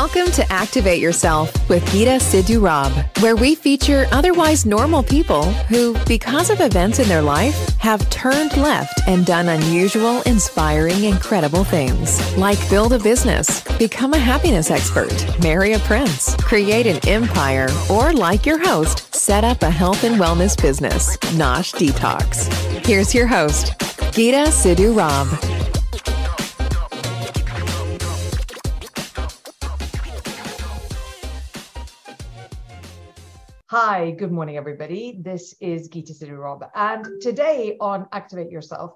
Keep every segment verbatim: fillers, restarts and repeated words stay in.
Welcome to Activate Yourself with Geeta Sidhu-Robb, where we feature otherwise normal people who, because of events in their life, have turned left and done unusual, inspiring, incredible things, like build a business, become a happiness expert, marry a prince, create an empire, or like your host, set up a health and wellness business, Nosh Detox. Here's your host, Geeta Sidhu-Robb. Hi, good morning, everybody. This is Geeta Sidhu-Robb, and today on Activate Yourself,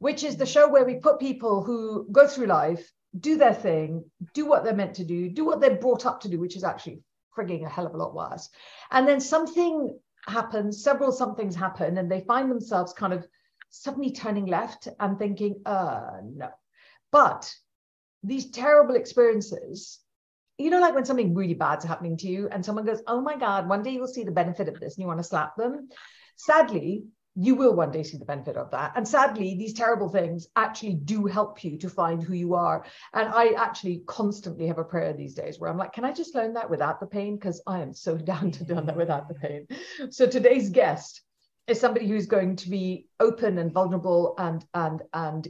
which is the show where we put people who go through life, do their thing, do what they're meant to do, do what they're brought up to do, which is actually frigging a hell of a lot worse. And then something happens, several somethings happen, and they find themselves kind of suddenly turning left and thinking, uh, no. But these terrible experiences, you know, like when something really bad's happening to you and someone goes, oh my God, one day you'll see the benefit of this and you want to slap them. Sadly, you will one day see the benefit of that. And sadly, these terrible things actually do help you to find who you are. And I actually constantly have a prayer these days where I'm like, can I just learn that without the pain? Because I am so down to learn that without the pain. So today's guest is somebody who's going to be open and vulnerable and, and, and,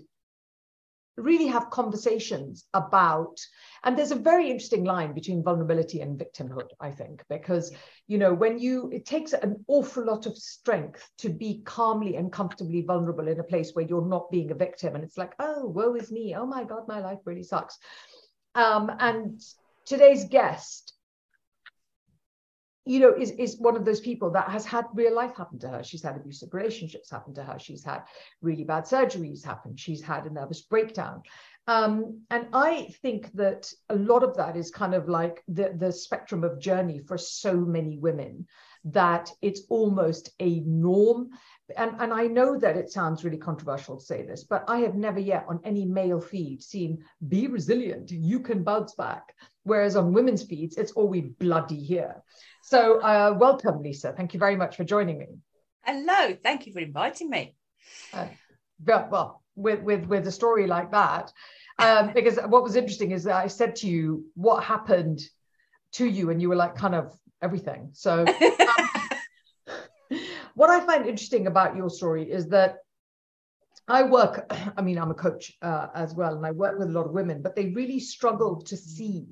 really have conversations about, and there's a very interesting line between vulnerability and victimhood, I think, because, you know, when you, it takes an awful lot of strength to be calmly and comfortably vulnerable in a place where you're not being a victim. And it's like, oh, woe is me. Oh my God, my life really sucks. Um, and today's guest, you know, is, is one of those people that has had real life happen to her. She's had abusive relationships happen to her. She's had really bad surgeries happen. She's had a nervous breakdown. Um, and I think that a lot of that is kind of like the, the spectrum of journey for so many women, that it's almost a norm. And, and I know that it sounds really controversial to say this, but I have never yet on any male feed seen, be resilient, you can bounce back. Whereas on women's feeds, it's all we bloody hear. So uh, welcome, Lisa. Thank you very much for joining me. Hello. Thank you for inviting me. Uh, but, well, with, with, with a story like that, um, because what was interesting is that I said to you, what happened to you? And you were like, kind of everything. So um, what I find interesting about your story is that I work, I mean, I'm a coach uh, as well, and I work with a lot of women, but they really struggle to see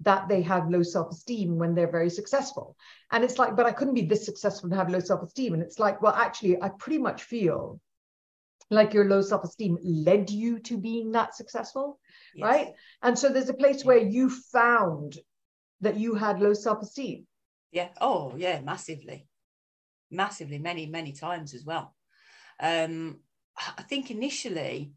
that they have low self-esteem when they're very successful. And it's like, but I couldn't be this successful to have low self-esteem. And it's like, well, actually, I pretty much feel like your low self-esteem led you to being that successful, yes. Right? And so there's a place where you found that you had low self-esteem. Yeah. Oh, yeah, massively. Massively, many, many times as well. Um, I think initially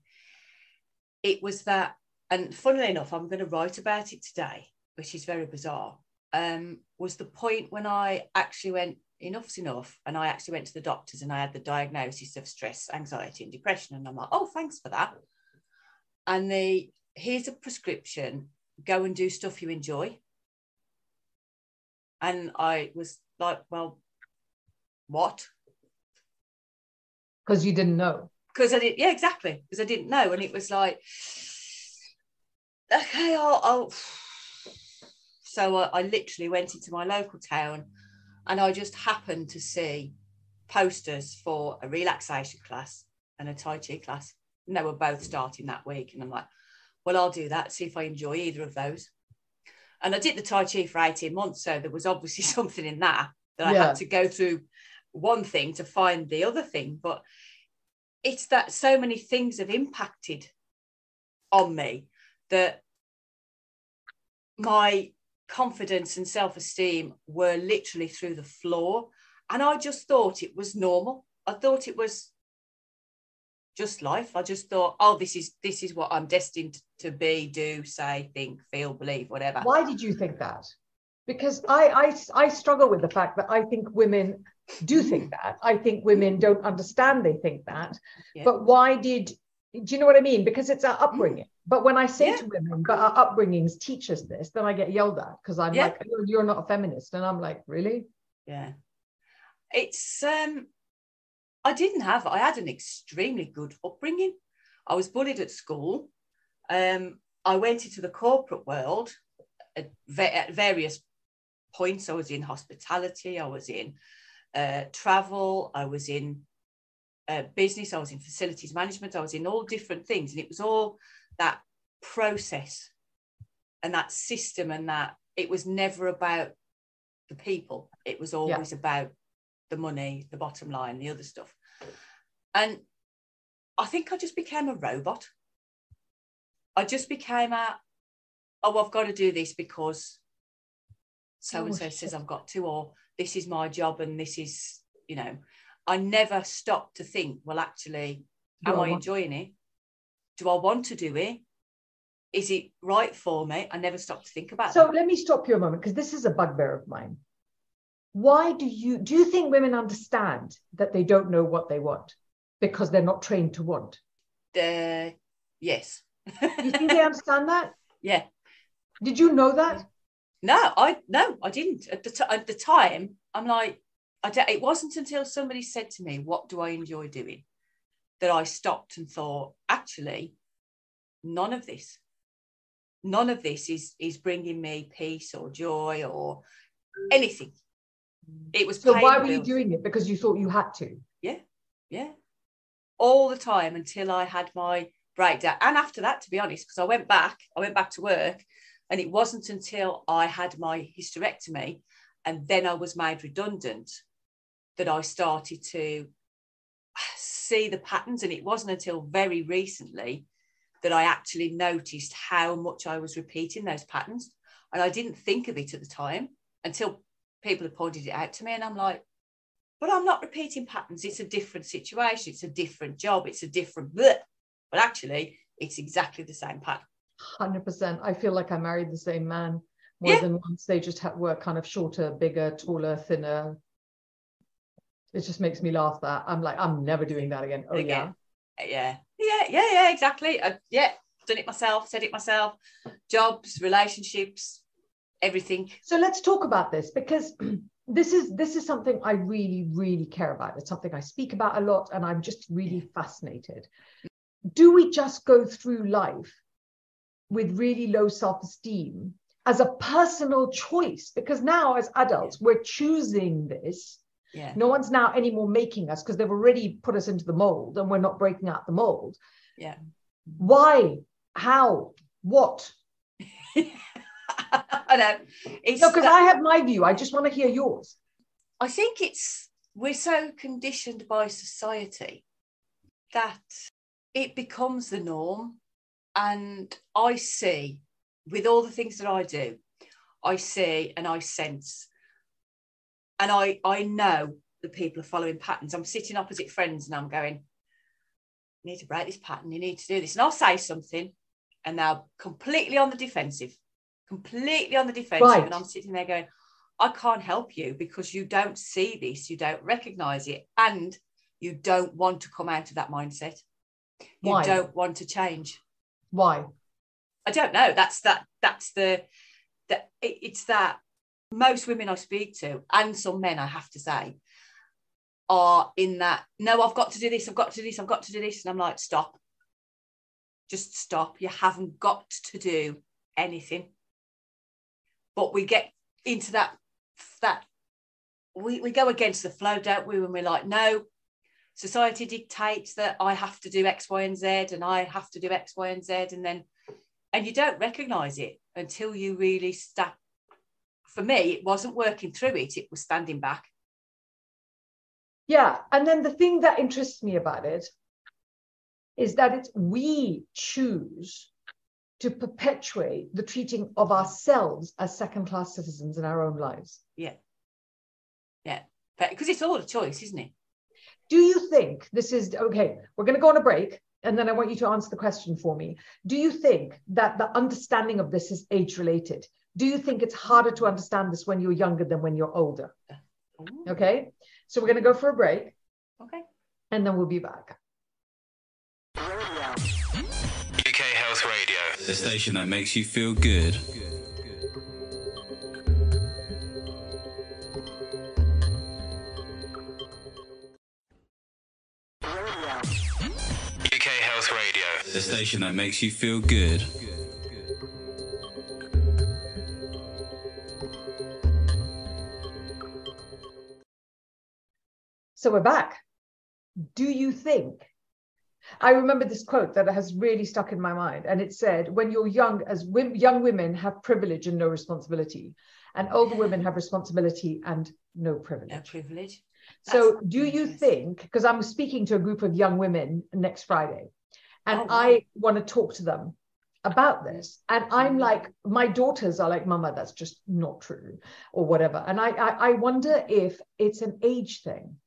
it was that, and funnily enough, I'm going to write about it today, which is very bizarre, um, was the point when I actually went, enough's enough, and I actually went to the doctors and I had the diagnosis of stress, anxiety and depression. And I'm like, oh, thanks for that. And the, here's a prescription, go and do stuff you enjoy. And I was like, well, what? Because you didn't know. Because I didn't, yeah, exactly. Because I didn't know. And it was like, okay, I'll, I'll. So I, I literally went into my local town and I just happened to see posters for a relaxation class and a Tai Chi class. And they were both starting that week. And I'm like, well, I'll do that, see if I enjoy either of those. And I did the Tai Chi for eighteen months. So there was obviously something in that, that yeah. I had to go through one thing to find the other thing. But it's that so many things have impacted on me that my confidence and self-esteem were literally through the floor. And I just thought it was normal. I thought it was just life. I just thought, oh, this is this is what I'm destined to be, do, say, think, feel, believe, whatever. Why did you think that? Because I, I, I struggle with the fact that I think women do think that. I think women don't understand they think that. Yeah. But why did, do you know what I mean? Because it's our upbringing. But when I say yeah. to women, but our upbringings teach us this, then I get yelled at because I'm yeah. like, oh, you're not a feminist. And I'm like, really? Yeah. It's, um, I didn't have, I had an extremely good upbringing. I was bullied at school. Um, I went into the corporate world at, at various points. I was in hospitality, I was in uh, travel, I was in uh, business, I was in facilities management, I was in all different things. And it was all that process and that system, and that it was never about the people. It was always yeah. about the money, the bottom line, the other stuff. And I think I just became a robot. I just became a, oh, I've got to do this because so-and-so oh, says I've got to, or this is my job and this is, you know. I never stopped to think, well, actually, do am I, I enjoying it? Do I want to do it? Is it right for me? I never stopped to think about it. So that. Let me stop you a moment, because this is a bugbear of mine. Why do you, do you think women understand that they don't know what they want because they're not trained to want? Uh, yes. You think they understand that? Yeah. Did you know that? No, I no, I didn't. At the, t- at the time, I'm like, I d- it wasn't until somebody said to me, what do I enjoy doing? That I stopped and thought, actually, none of this. None of this is, is bringing me peace or joy or anything. It was so why were bills. You doing it? Because you thought you had to? Yeah, yeah. All the time until I had my breakdown. And after that, to be honest, because I went back, I went back to work, and it wasn't until I had my hysterectomy and then I was made redundant that I started to see the patterns. And it wasn't until very recently that I actually noticed how much I was repeating those patterns. And I didn't think of it at the time until people had pointed it out to me, and I'm like, but I'm not repeating patterns. It's a different situation. It's a different job. It's a different, bleh. But actually, it's exactly the same pattern. one hundred percent. I feel like I married the same man more yeah. than once. They just were kind of shorter, bigger, taller, thinner. It just makes me laugh that. I'm like, I'm never doing that again. Oh, again. yeah. Yeah. Yeah, yeah, yeah, exactly. I, yeah, done it myself, said it myself. Jobs, relationships, everything. So let's talk about this, because this is this is something I really, really care about. It's something I speak about a lot, and I'm just really fascinated. Do we just go through life with really low self-esteem as a personal choice? Because now as adults, we're choosing this. Yeah. No one's now anymore making us, because they've already put us into the mold and we're not breaking out the mold. Yeah. Why? How? What? I know. It's no, because I have my view. I just want to hear yours. I think it's, we're so conditioned by society that it becomes the norm. And I see, with all the things that I do, I see and I sense, and I, I know that people are following patterns. I'm sitting opposite friends and I'm going, you need to break this pattern, you need to do this. And I'll say something and they're completely on the defensive, completely on the defensive. Right. And I'm sitting there going, I can't help you because you don't see this, you don't recognise it, and you don't want to come out of that mindset. Why? You don't want to change. Why? I don't know. That's that. That's the, the it, it's that. Most women I speak to, and some men I have to say, are in that, no, I've got to do this, I've got to do this, I've got to do this. And I'm like, stop. Just stop. You haven't got to do anything. But we get into that, that we, we go against the flow, don't we, when we're like, no, society dictates that I have to do X, Y, and Z, and I have to do X, Y, and Z. And then, and you don't recognise it until you really start. For me, it wasn't working through it, it was standing back. Yeah, and then the thing that interests me about it is that it's we choose to perpetuate the treating of ourselves as second-class citizens in our own lives. Yeah, yeah, because it's all a choice, isn't it? Do you think this is, okay, we're going to go on a break, and then I want you to answer the question for me. Do you think that the understanding of this is age-related? Do you think it's harder to understand this when you're younger than when you're older? Okay, so we're going to go for a break. Okay. And then we'll be back. U K Health Radio, the station that makes you feel good. U K Health Radio, the station that makes you feel good. So we're back. Do you think? I remember this quote that has really stuck in my mind. And it said, when you're young, as w- young women have privilege and no responsibility. And older women have responsibility and no privilege. No privilege. That's so do you think, because I'm speaking to a group of young women next Friday, and oh, wow. I want to talk to them about this. And I'm like, my daughters are like, Mama, that's just not true or whatever. And I, I, I wonder if it's an age thing.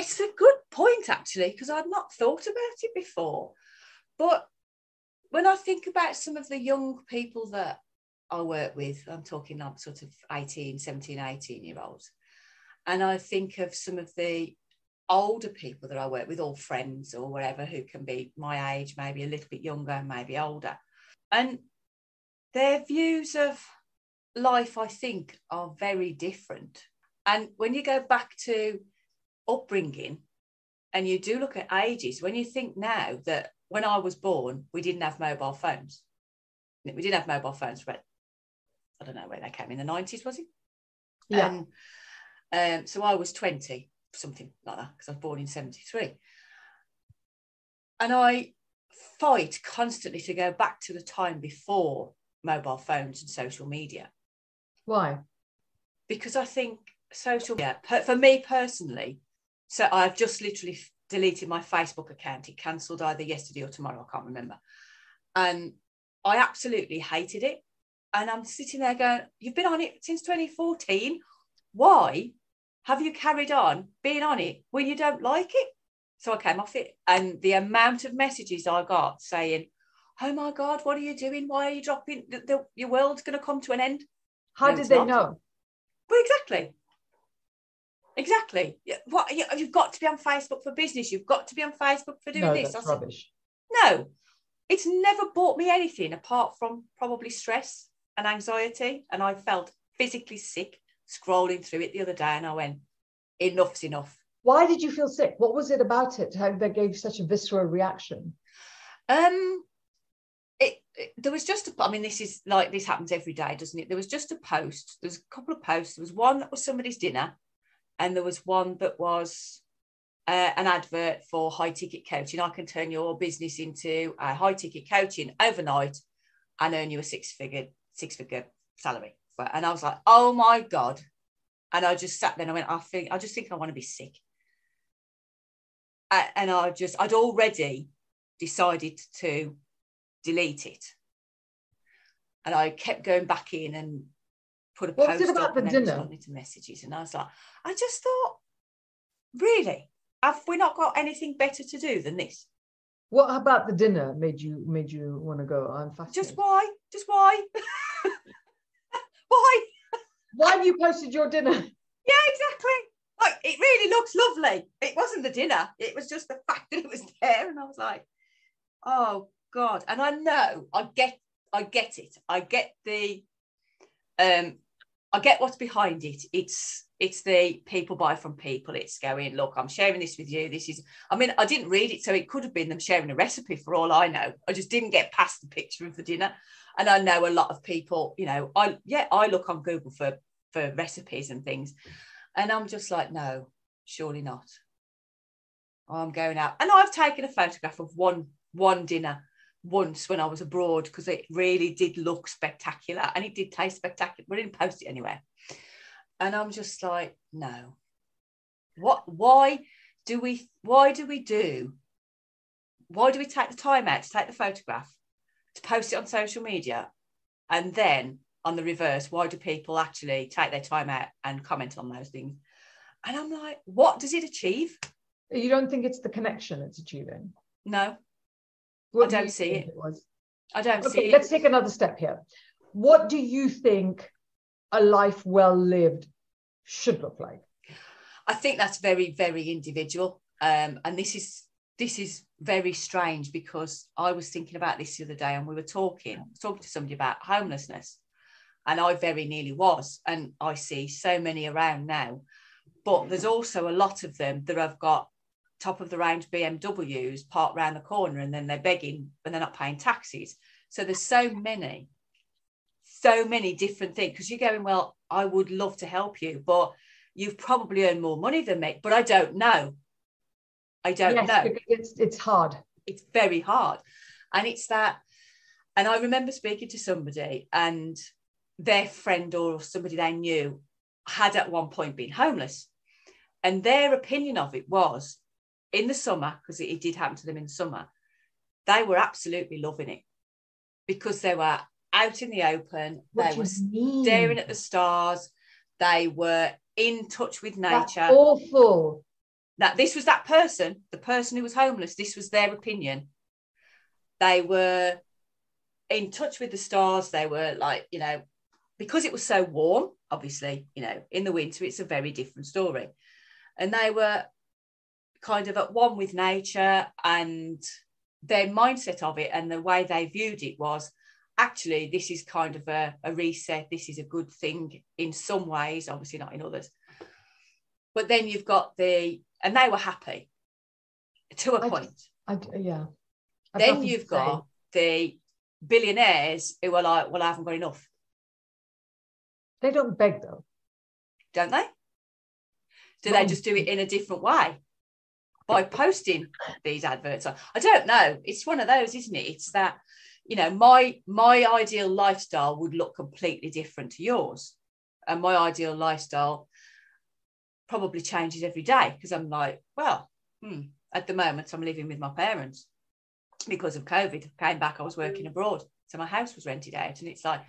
It's a good point, actually, because I'd not thought about it before. But when I think about some of the young people that I work with, I'm talking like sort of eighteen, seventeen, eighteen year olds. And I think of some of the older people that I work with, all friends or whatever, who can be my age, maybe a little bit younger, maybe older. And their views of life, I think, are very different. And when you go back to upbringing and you do look at ages, when you think now that when I was born, we didn't have mobile phones. We didn't have mobile phones, but I don't know where they came in, the nineties, was it? Yeah. Um, Um, so I was twenty, something like that, because I was born in seventy-three. And I fight constantly to go back to the time before mobile phones and social media. Why? Because I think social media, per, for me personally, so I've just literally deleted my Facebook account. It cancelled either yesterday or tomorrow, I can't remember. And I absolutely hated it. And I'm sitting there going, you've been on it since twenty fourteen. Why have you carried on being on it when you don't like it? So I came off it, and the amount of messages I got saying, oh my God, what are you doing? Why are you dropping? The, the, your world's going to come to an end. How no, did they not. know? Well, exactly. Exactly. What, you, you've got to be on Facebook for business. You've got to be on Facebook for doing no, this. That's I said, rubbish. No, it's never bought me anything apart from probably stress and anxiety. And I felt physically sick scrolling through it the other day, and I went, enough's enough. Why did you feel sick? What was it about it that gave such a visceral reaction? Um, it, it there was just a, I mean, this is like, this happens every day, doesn't it? There was just a post, there's a couple of posts. There was one that was somebody's dinner, and there was one that was uh, an advert for high ticket coaching. I can turn your business into a high ticket coaching overnight and earn you a six figure, six figure salary. And I was like, oh my God. And I just sat there and I went, I think, I just think I want to be sick. And I just, I'd already decided to delete it. And I kept going back in and put a what post was it about up the and dinner? Responding to messages. And I was like, I just thought, really, have we not got anything better to do than this? What about the dinner made you, made you want to go? I'm fascinated. Just why? Just why? Why? Why have you posted your dinner? Yeah, exactly. Like, it really looks lovely. It wasn't the dinner. It was just the fact that it was there. And I was like, oh God. And I know, I get, I get it. I get the, um, I get what's behind it. It's, it's the people buy from people. It's going, look, I'm sharing this with you. This is, I mean, I didn't read it. So it could have been them sharing a recipe for all I know. I just didn't get past the picture of the dinner. And I know a lot of people, you know, I yeah, I look on Google for, for recipes and things. And I'm just like, no, surely not. I'm going out. And I've taken a photograph of one one dinner once when I was abroad, because it really did look spectacular. And it did taste spectacular, but I didn't post it anywhere. And I'm just like, no. What why do we why do we do? Why do we take the time out to take the photograph? To post it on social media, and then on the reverse, why do people actually take their time out and comment on those things? And I'm like, what does it achieve? You don't think it's the connection it's achieving? No, what I don't do see it. it was? I don't okay, see it. Let's take another step here. What do you think a life well lived should look like? I think that's very, very individual, um, and this is this is very strange, because I was thinking about this the other day, and we were talking, talking to somebody about homelessness, and I very nearly was, and I see so many around now, but there's also a lot of them that have got top of the range B M Ws parked round the corner, and then they're begging and they're not paying taxes. So there's so many, so many different things, because you're going, well, I would love to help you, but you've probably earned more money than me, but I don't know. I don't yes, know. It's, it's hard. It's very hard. And it's that, and I remember speaking to somebody, and their friend or somebody they knew had at one point been homeless. And their opinion of it was, in the summer, because it, it did happen to them in summer, they were absolutely loving it because they were out in the open. What they were staring mean? at the stars. They were in touch with nature. That's awful. Now, this was that person, the person who was homeless. This was their opinion. They were in touch with the stars. They were like, you know, because it was so warm, obviously, you know, in the winter, it's a very different story. And they were kind of at one with nature, and their mindset of it and the way they viewed it was, actually, this is kind of a, a reset. This is a good thing in some ways, obviously not in others. But then you've got the, and they were happy to a I point. Just, I, yeah. I've then you've got the billionaires who are like, well, I haven't got enough. They don't beg, though. Don't they? Do well, they just do it in a different way? By posting these adverts on. I don't know. It's one of those, isn't it? It's that, you know, my my ideal lifestyle would look completely different to yours. And my ideal lifestyle probably changes every day because I'm like, well, hmm, at the moment I'm living with my parents because of COVID. I came back, I was working abroad. So my house was rented out. And it's like,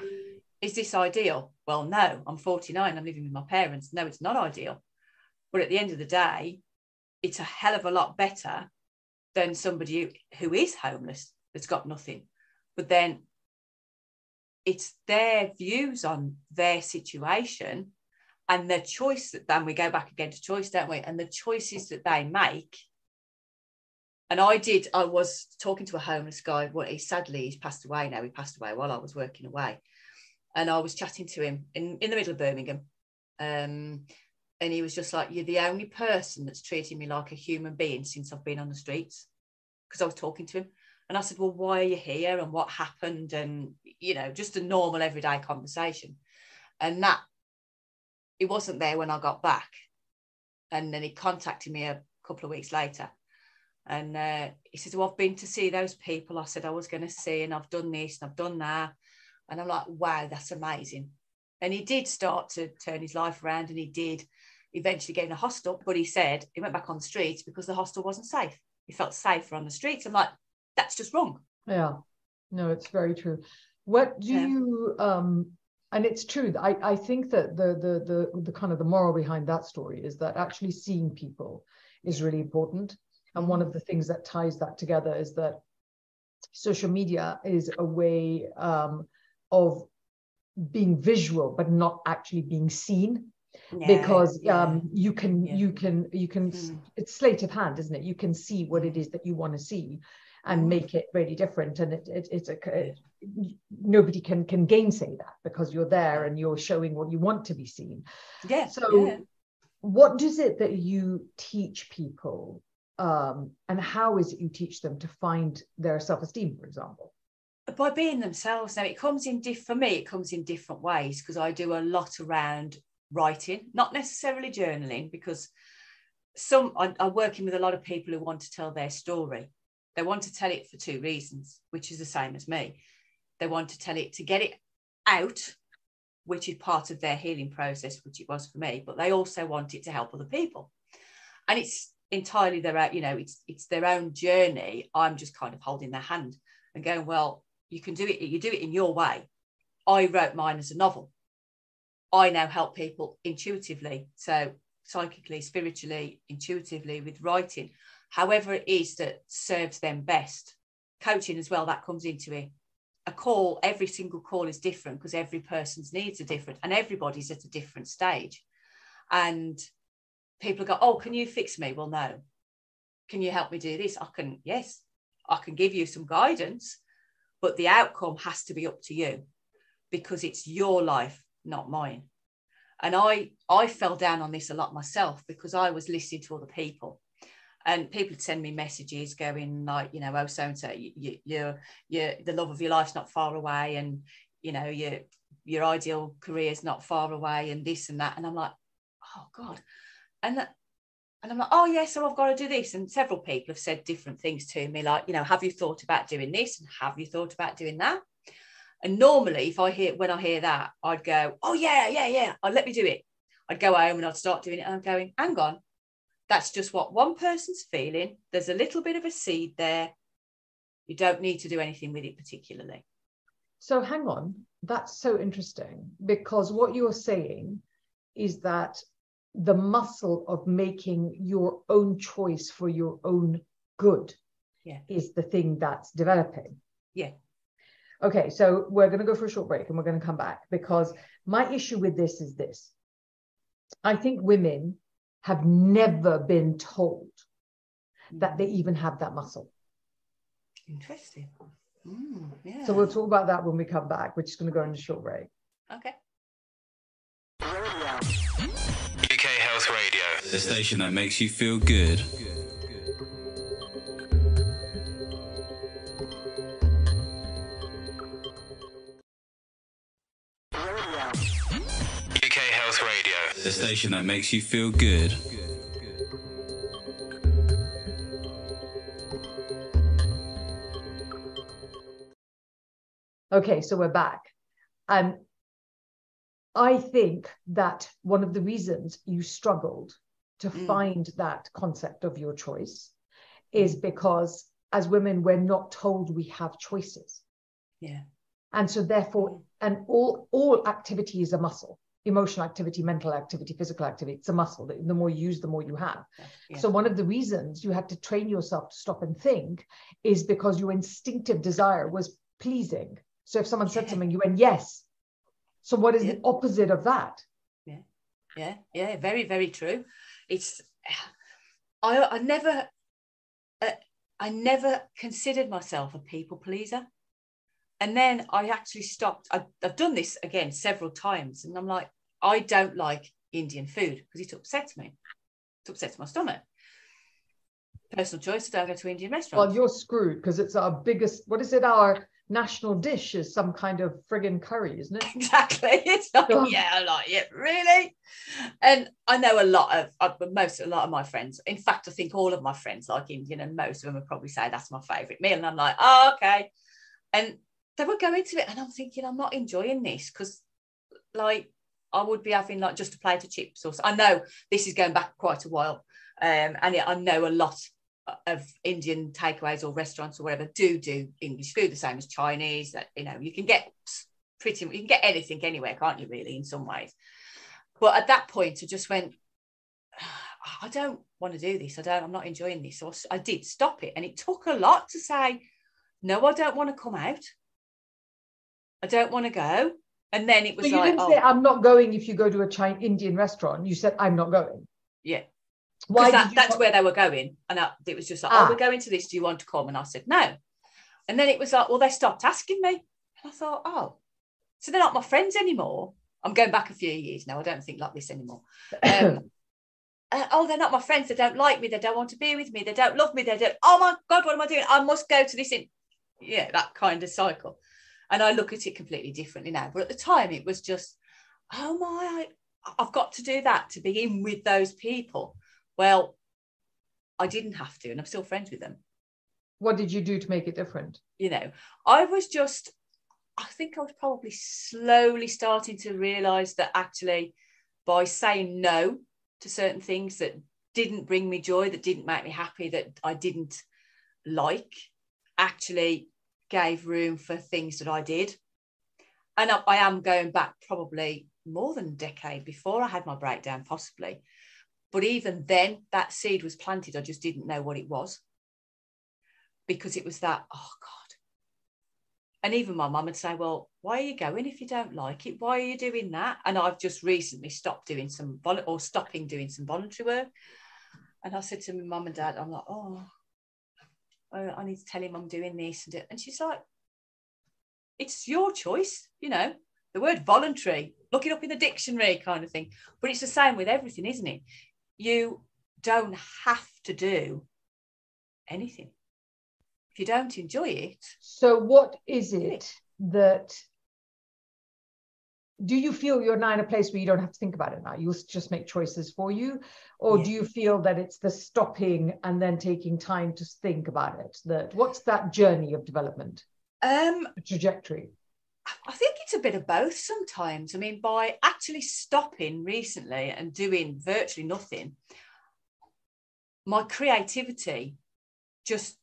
is this ideal? Well, no, I'm forty-nine. I'm living with my parents. No, it's not ideal. But at the end of the day, it's a hell of a lot better than somebody who is homeless that's got nothing. But then it's their views on their situation and their choice that then we go back again to choice, don't we? And the choices that they make. And I did, I was talking to a homeless guy. Well, he sadly, he's passed away now. He passed away while I was working away. And I was chatting to him in, in the middle of Birmingham. Um, And he was just like, you're the only person that's treated me like a human being since I've been on the streets, because I was talking to him. And I said, well, why are you here and what happened? And, you know, just a normal everyday conversation. And that, it wasn't there when I got back. And then he contacted me a couple of weeks later. And uh, he said, well, I've been to see those people I said I was going to see, and I've done this and I've done that. And I'm like, wow, that's amazing. And he did start to turn his life around, and he did eventually get in a hostel, but he said he went back on the streets because the hostel wasn't safe. He felt safer on the streets. I'm like, that's just wrong. Yeah, no, it's very true. What do yeah. you, um, and it's true. I, I think that the, the, the, the kind of the moral behind that story is that actually seeing people is really important. And one of the things that ties that together is that social media is a way um, of being visual, but not actually being seen. Yeah, because yeah, um, you can, yeah. you can, you can, mm. it's sleight of hand, isn't it? You can see what it is that you want to see and mm. make it really different. And it, it, it's a, it, nobody can, can gainsay that because you're there and you're showing what you want to be seen. Yeah. So yeah. what is it that you teach people um, and how is it you teach them to find their self-esteem, for example? By being themselves. Now, it comes in, diff- for me, it comes in different ways because I do a lot around writing, not necessarily journaling, because some I'm, I'm working with a lot of people who want to tell their story. They want to tell it for two reasons, which is the same as me. They want to tell it to get it out, which is part of their healing process, which it was for me, but they also want it to help other people. And it's entirely their, you know, it's it's their own journey. I'm just kind of holding their hand and going, well, you can do it, you do it in your way. I wrote mine as a novel. I now help people intuitively, so psychically, spiritually, intuitively with writing, however it is that serves them best. Coaching as well, that comes into it. A call, every single call is different because every person's needs are different and everybody's at a different stage. And people go, oh, can you fix me? Well, no. Can you help me do this? I can, yes, I can give you some guidance, but the outcome has to be up to you because it's your life, not mine. And I I fell down on this a lot myself because I was listening to other people, and people would send me messages going like, you know, oh so and so, you you you the love of your life's not far away, and you know your your ideal career's not far away, and this and that. And I'm like, oh God. And that, and I'm like, oh yeah, so I've got to do this. And several people have said different things to me, like, you know, have you thought about doing this? And have you thought about doing that? And normally if I hear, when I hear that, I'd go, oh yeah, yeah, yeah, I'll let me do it. I'd go home and I'd start doing it. And I'm going, hang on, that's just what one person's feeling. There's a little bit of a seed there. You don't need to do anything with it particularly. So hang on, that's so interesting, because what you're saying is that the muscle of making your own choice for your own good yeah. is the thing that's developing. Yeah. Okay, so we're going to go for a short break and we're going to come back, because my issue with this is this. I think women have never been told that they even have that muscle. Interesting. Mm, yeah. So we'll talk about that when we come back. We're just going to go on a short break. Okay. U K Health Radio, the station that makes you feel good. U K Health Radio, the station that makes you feel good. Okay, so we're back. Um, I think that one of the reasons you struggled to mm. find that concept of your choice is because as women, we're not told we have choices. Yeah. And so therefore, and all, all activity is a muscle, emotional activity, mental activity, physical activity. It's a muscle. The more you use, the more you have. Yeah. So one of the reasons you had to train yourself to stop and think is because your instinctive desire was pleasing. So if someone said yeah. something, you went, yes. So what is yeah. the opposite of that? Yeah, yeah, yeah. Very, very true. It's, I, I never, uh, I never considered myself a people pleaser. And then I actually stopped. I, I've done this again several times. And I'm like, I don't like Indian food because it upsets me. It upsets my stomach. Personal choice, I don't go to Indian restaurants. Well, you're screwed because it's our biggest, what is it, our national dish is some kind of friggin' curry, isn't it? Exactly. It's like, oh. yeah, I like it, really. And I know a lot of, uh, most, a lot of my friends, in fact, I think all of my friends like Indian, and most of them would probably say that's my favourite meal. And I'm like, oh, okay. And they would go into it and I'm thinking, I'm not enjoying this because, like, I would be having, like, just a plate of chips. Or so. I know this is going back quite a while. Um, and I know a lot of Indian takeaways or restaurants or whatever do do English food, the same as Chinese. That, you know, you can get pretty you can get anything anywhere, can't you, really, in some ways. But at that point I just went, I don't want to do this, I don't I'm not enjoying this. So I did stop it, and it took a lot to say, no, I don't want to come out, I don't want to go. And then it was so you like, didn't oh. say I'm not going if you go to a Chinese Indian restaurant, you said I'm not going. Yeah. Why? That, that's where they were going, and I, it was just like, ah. "Oh, we're going to this. Do you want to come?" And I said, "No." And then it was like, "Well, they stopped asking me." And I thought, "Oh, so they're not my friends anymore." I'm going back a few years now. I don't think like this anymore. Um, uh, oh, they're not my friends. They don't like me. They don't want to be with me. They don't love me. They don't. Oh my God, what am I doing? I must go to this. In yeah, that kind of cycle. And I look at it completely differently now. But at the time, it was just, "Oh my, I, I've got to do that to be in with those people." Well, I didn't have to, and I'm still friends with them. What did you do to make it different? You know, I was just, I think I was probably slowly starting to realise that actually by saying no to certain things that didn't bring me joy, that didn't make me happy, that I didn't like, actually gave room for things that I did. And I, I am going back probably more than a decade before I had my breakdown, possibly. But even then, that seed was planted. I just didn't know what it was, because it was that, oh, God. And even my mum would say, well, why are you going if you don't like it? Why are you doing that? And I've just recently stopped doing some, or stopping doing some voluntary work. And I said to my mum and dad, I'm like, oh, I need to tell him I'm doing this. And she's like, it's your choice, you know. The word voluntary, look it up in the dictionary kind of thing. But it's the same with everything, isn't it? You don't have to do anything if you don't enjoy it. So what is it that do you feel you're now in a place where you don't have to think about it now? You'll just make choices for you? Or yes. do you feel that it's the stopping and then taking time to think about it? That what's that journey of development? Um, the trajectory? I think it's a bit of both sometimes. I mean, by actually stopping recently and doing virtually nothing, my creativity just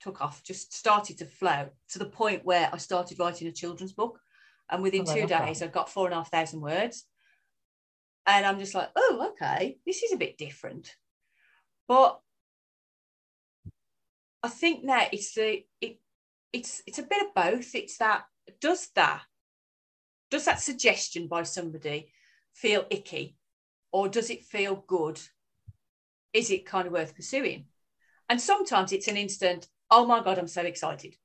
took off, just started to flow to the point where I started writing a children's book. And within oh, two days, I've got four and a half thousand words. And I'm just like, oh, okay, this is a bit different. But I think that it's the it it's it's a bit of both. It's that does that does that suggestion by somebody feel icky, or does it feel good? Is it kind of worth pursuing? And sometimes it's an instant, oh my God, I'm so excited.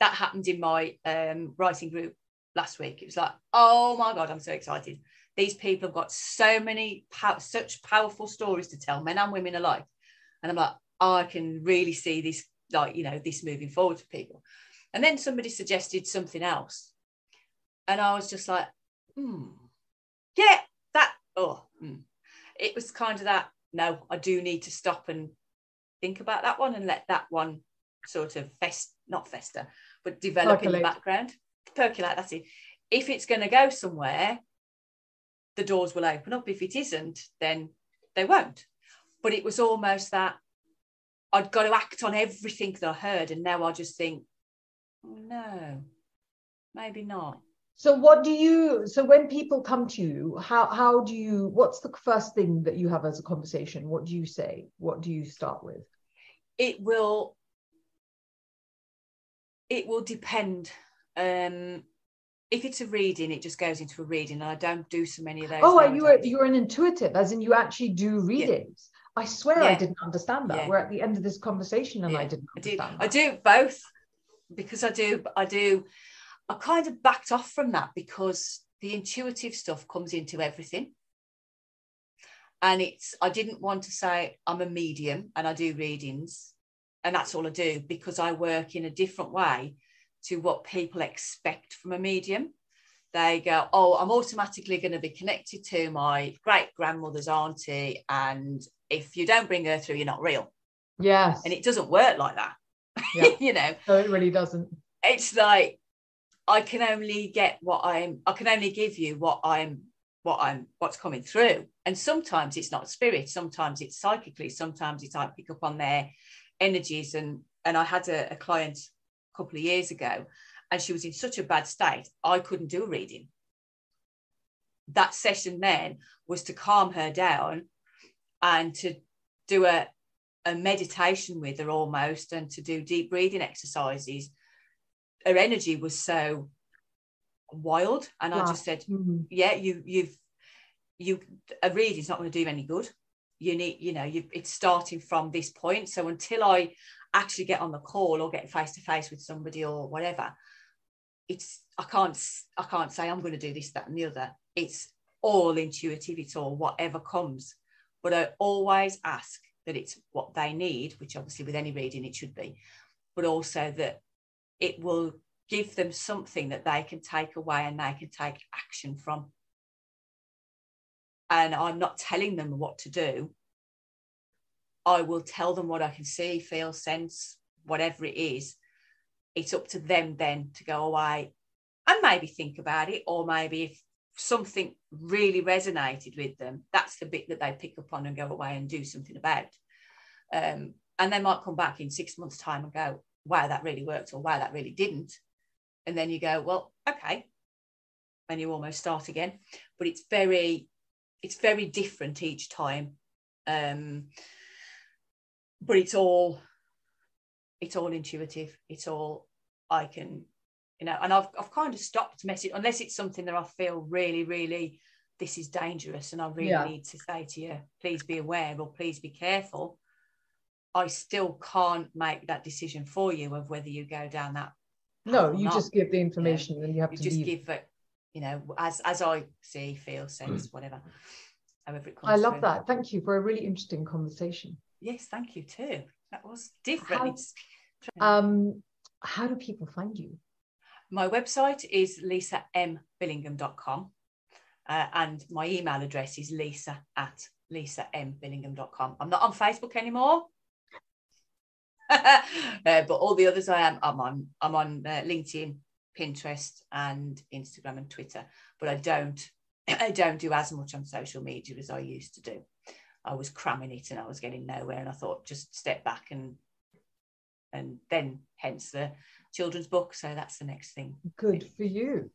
That happened in my um, writing group last week. It was like, oh my God, I'm so excited. These people have got so many, pow- such powerful stories to tell, men and women alike. And I'm like, oh, I can really see this, like, you know, this moving forward for people. And then somebody suggested something else. And I was just like, hmm, yeah, that, oh, mm. It was kind of that, no, I do need to stop and think about that one and let that one sort of fest, not fester, but develop percolate. In the background, percolate, that's it. If it's going to go somewhere, the doors will open up. If it isn't, then they won't. But it was almost that I'd got to act on everything that I heard, and now I just think, no, maybe not. So what do you, so when people come to you, how how do you, what's the first thing that you have as a conversation? What do you say? What do you start with? It will It will depend. Um, if it's a reading, it just goes into a reading, and I don't do so many of those. Oh, you're you're an intuitive, as in you actually do readings. Yeah. I swear yeah. I didn't understand that. Yeah. We're at the end of this conversation, and yeah. I didn't understand. I do, I do both because I do I do. I kind of backed off from that because the intuitive stuff comes into everything, and it's I didn't want to say I'm a medium and I do readings. And that's all I do, because I work in a different way to what people expect from a medium. They go, oh, I'm automatically going to be connected to my great grandmother's auntie, and if you don't bring her through, you're not real. Yes. And it doesn't work like that. Yeah. You know. No, it really doesn't. It's like I can only get what I'm. I can only give you what I'm. What I'm. What's coming through. And sometimes it's not spirit. Sometimes it's psychically. Sometimes it's I pick up on their energies. And and I had a, a client a couple of years ago, and she was in such a bad state I couldn't do a reading. That session then was to calm her down and to do a, a meditation with her almost, and to do deep breathing exercises. Her energy was so wild, and wow. I just said mm-hmm. yeah you you've you a reading's not going to do any good. You need, you know, you, it's starting from this point. So until I actually get on the call or get face to face with somebody or whatever, it's I can't I can't say I'm going to do this, that, and the other. It's all intuitive. It's all whatever comes. But I always ask that it's what they need, which obviously with any reading it should be, but also that it will give them something that they can take away and they can take action from. And I'm not telling them what to do. I will tell them what I can see, feel, sense, whatever it is. It's up to them then to go away and maybe think about it, or maybe if something really resonated with them, that's the bit that they pick up on and go away and do something about. Um, and they might come back in six months' time and go, wow, that really worked, or wow, that really didn't. And then you go, well, okay. And you almost start again. But it's very... It's very different each time, um, but it's all it's all intuitive. It's all I can, you know. And I've I've kind of stopped messing unless it's something that I feel really, really this is dangerous, and I really yeah. need to say to you, please be aware or please be careful. I still can't make that decision for you of whether you go down that. No, you not. Just give the information, you know, and you have you to just leave. give it. You know, as as I see, feel, sense, whatever, however it comes. I love through. that. Thank you for a really interesting conversation. Yes, thank you too. That was different. How, um, how do people find you? My website is lisa m billingham dot com uh, and my email address is lisa at lisa m billingham dot com. I'm not on Facebook anymore, uh, but all the others I am. I'm on, I'm on uh, LinkedIn, Pinterest and Instagram and Twitter, but I don't I don't do as much on social media as I used to do. I was cramming it and I was getting nowhere, and I thought just step back, and and then hence the children's book. So that's the next thing. Good for you.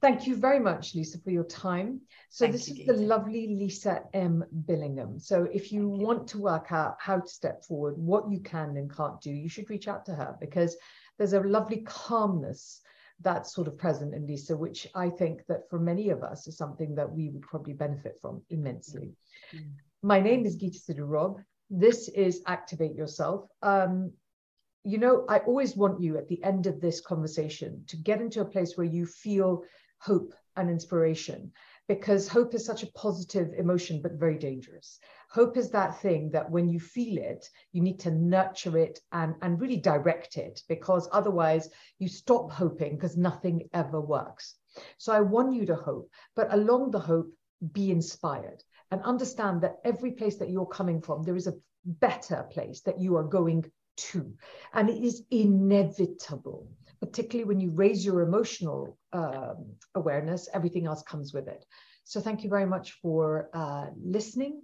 Thank you very much, Lisa, for your time. So Thank this you, is Geeta. The lovely Lisa M. Billingham. So if you Thank want you. to work out how to step forward, what you can and can't do, you should reach out to her, because there's a lovely calmness that's sort of present in Lisa, which I think that for many of us is something that we would probably benefit from immensely. Mm-hmm. My name is Geeta Sidhu-Robb. This is Activate Yourself. Um, you know, I always want you at the end of this conversation to get into a place where you feel hope and inspiration, because hope is such a positive emotion, but very dangerous. Hope is that thing that when you feel it, you need to nurture it and, and really direct it, because otherwise you stop hoping because nothing ever works. So I want you to hope, but along the hope, be inspired and understand that every place that you're coming from, there is a better place that you are going to. And it is inevitable, particularly when you raise your emotional um, awareness, everything else comes with it. So thank you very much for uh, listening.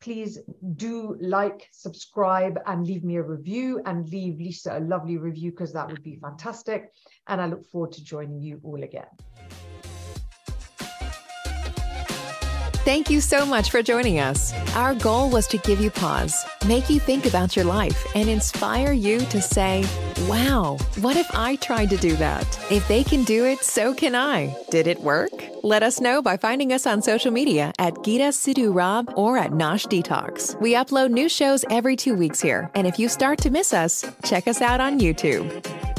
Please do like, subscribe, and leave me a review, and leave Lisa a lovely review, because that would be fantastic. And I look forward to joining you all again. Thank you so much for joining us. Our goal was to give you pause, make you think about your life, and inspire you to say, wow, what if I tried to do that? If they can do it, so can I. Did it work? Let us know by finding us on social media at Geeta Sidhu-Robb or at Nosh Detox. We upload new shows every two weeks here. And if you start to miss us, check us out on YouTube.